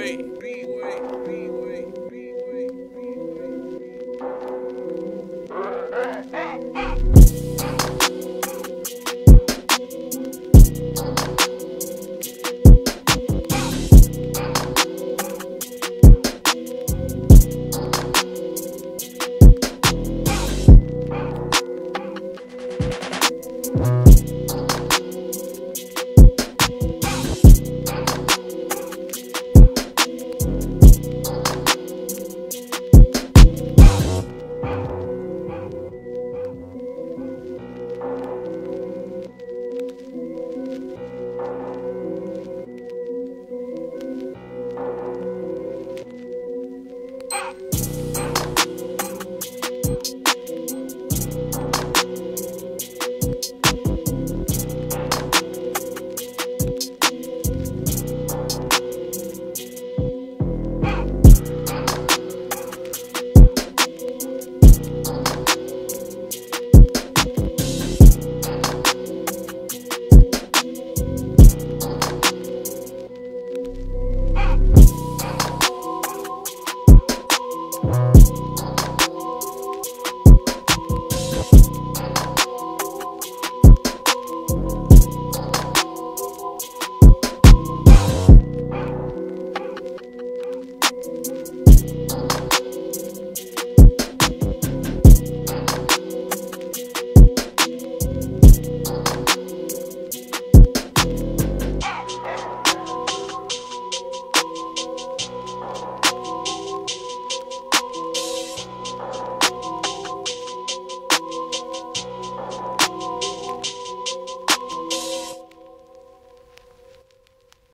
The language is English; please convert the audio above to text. way.